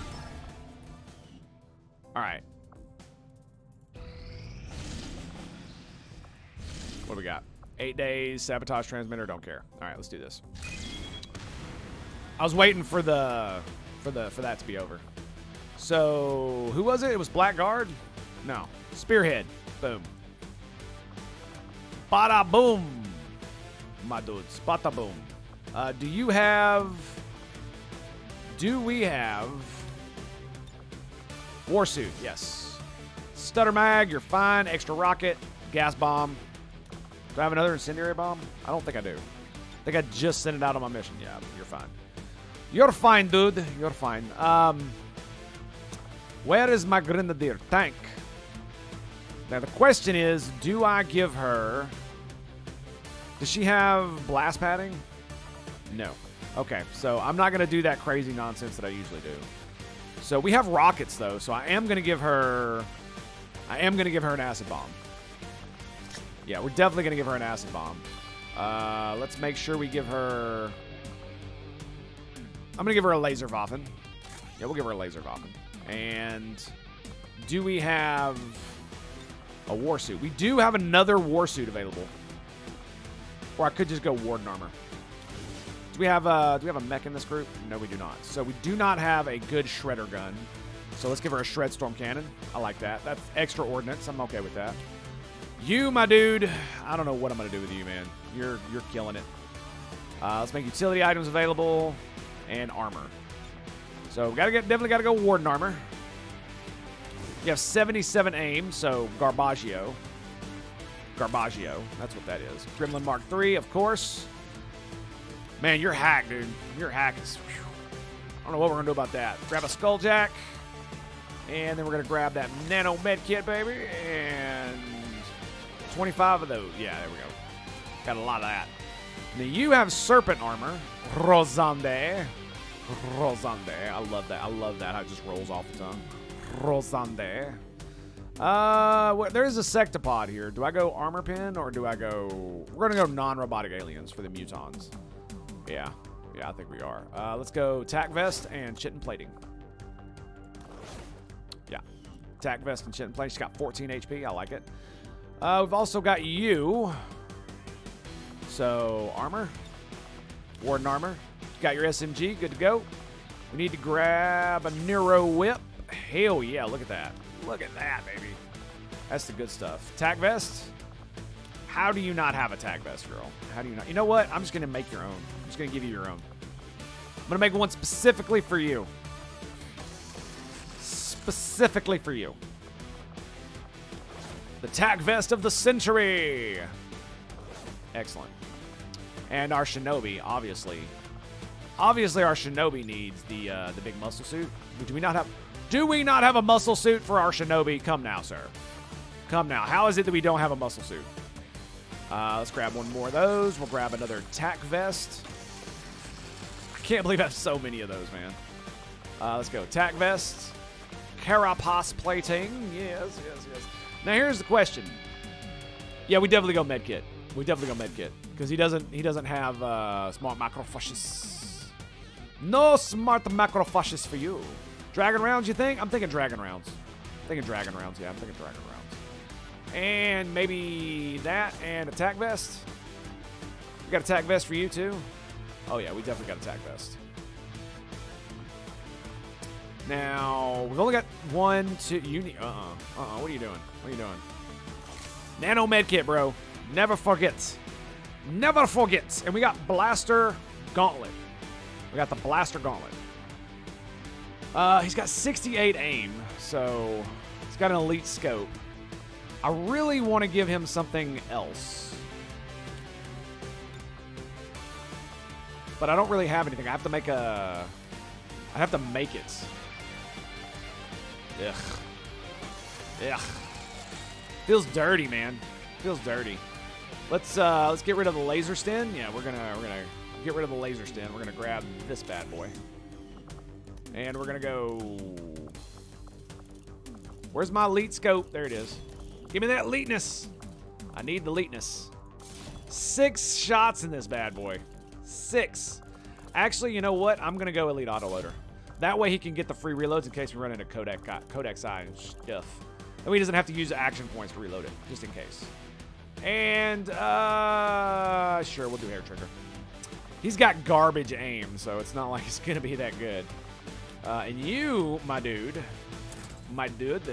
All right. What do we got? Eight days, sabotage transmitter, don't care. All right, let's do this. I was waiting for the for the for that to be over. So who was it? It was Blackguard? No. Spearhead. Boom. Bada boom. My dudes. Bada boom. Uh, do you have do we have Warsuit, yes. Stutter mag, you're fine, extra rocket, gas bomb. Do I have another incendiary bomb? I don't think I do. I think I just sent it out on my mission. Yeah, you're fine. You're fine, dude. You're fine. Um, where is my Grenadier tank? Now, the question is, do I give her... Does she have blast padding? No. Okay, so I'm not going to do that crazy nonsense that I usually do. So we have rockets, though, so I am going to give her... I am going to give her an acid bomb. Yeah, we're definitely going to give her an acid bomb. Uh, let's make sure we give her... I'm going to give her a laser Waffen. Yeah, we'll give her a laser Waffen. And do we have a warsuit? We do have another warsuit available. Or I could just go Warden Armor. Do we have a, do we have a mech in this group? No, we do not. So we do not have a good shredder gun. So let's give her a Shredstorm Cannon. I like that. That's extra ordnance. I'm okay with that. You, my dude, I don't know what I'm going to do with you, man. You're you're killing it. Uh, let's make utility items available and armor. So we gotta get, definitely got to go Warden Armor. You have seventy-seven aim, so Garbaggio. Garbaggio, that's what that is. Gremlin Mark three, of course. Man, you're hacked, dude. Your hack is... Whew. I don't know what we're going to do about that. Grab a Skulljack, and then we're going to grab that Nano Med Kit, baby, and... twenty-five of those. Yeah, there we go. Got a lot of that. Now you have Serpent Armor. Rosande. Rosande. I love that. I love that. How it just rolls off the tongue. Rosande. Uh, well, there is a Sectopod here. Do I go Armor Pin or do I go... We're going to go non-robotic aliens for the Mutons. Yeah. Yeah, I think we are. Uh, let's go Tac Vest and Chitin Plating. Yeah. Tac Vest and Chitin Plating. She's got fourteen H P. I like it. Uh, we've also got you. So, Armor. Warden Armor. Got your S M G. Good to go. We need to grab a Nero Whip. Hell yeah, look at that. Look at that, baby. That's the good stuff. Tac Vest. How do you not have a Tac Vest, girl? How do you not? You know what? I'm just going to make your own. I'm just going to give you your own. I'm going to make one specifically for you. Specifically for you. The Tac Vest of the Century. Excellent. And our Shinobi, obviously. Obviously, our Shinobi needs the uh, the big muscle suit. Do we not have... Do we not have a muscle suit for our Shinobi? Come now, sir. Come now. How is it that we don't have a muscle suit? Uh, let's grab one more of those. We'll grab another Tac Vest. I can't believe I have so many of those, man. Uh, let's go. Tac Vest. Carapace Plating. Yes, yes, yes. Now, here's the question. Yeah, we definitely go Medkit. We definitely go Medkit. Because he doesn't, he doesn't have uh, smart macrophages. No smart macrophages for you. Dragon Rounds, you think? I'm thinking Dragon Rounds. I'm thinking Dragon Rounds, yeah. I'm thinking Dragon Rounds. And maybe that and a Tac Vest. We got a Tac Vest for you, too? Oh, yeah, we definitely got a Tac Vest. Now, we've only got one, two. You need. Uh uh. Uh uh. What are you doing? What are you doing? Nano Medkit, bro. Never forget. Never forget. And we got Blaster Gauntlet. We got the Blaster Gauntlet. Uh, he's got sixty-eight aim, so he's got an elite scope. I really want to give him something else. But I don't really have anything. I have to make a... I have to make it. Ugh. Ugh. Feels dirty, man. Feels dirty. Let's, uh, let's get rid of the laser stin. Yeah, we're gonna, we're gonna get rid of the laser stin. We're gonna grab this bad boy. And we're going to go... Where's my elite scope? There it is. Give me that eliteness. I need the eliteness. Six shots in this bad boy. Six. Actually, you know what? I'm going to go elite autoloader. That way he can get the free reloads in case we run into Codex, Codex I and stuff. Then he doesn't have to use action points to reload it, just in case. And, uh... sure, we'll do hair trigger. He's got garbage aim, so it's not like it's going to be that good. Uh, and you, my dude, my dude,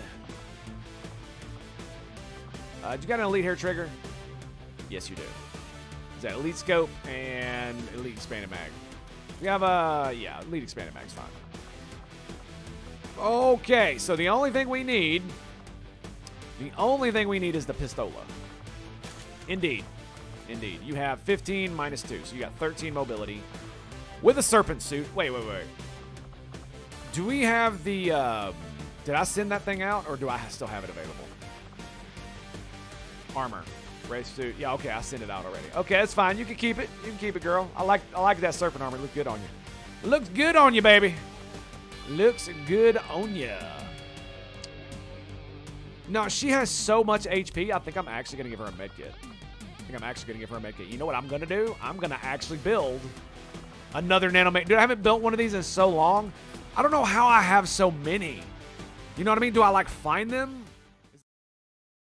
uh, do you got an elite hair trigger? Yes, you do. Is that elite scope and elite expanded mag? We have a, yeah, elite expanded mag's fine. Okay, so the only thing we need, the only thing we need is the pistola. Indeed, indeed. You have fifteen minus two, so you got thirteen mobility with a serpent suit. Wait, wait, wait. Do we have the, uh, did I send that thing out, or do I still have it available? Armor. Race suit. Yeah, okay, I sent it out already. Okay, that's fine. You can keep it. You can keep it, girl. I like I like that serpent armor. It looks good on you. It looks good on you, baby. Looks good on you. No, she has so much H P, I think I'm actually going to give her a med kit. I think I'm actually going to give her a med kit. You know what I'm going to do? I'm going to actually build another nano med. Dude, I haven't built one of these in so long. I don't know how I have so many. You know what I mean? Do I, like, find them?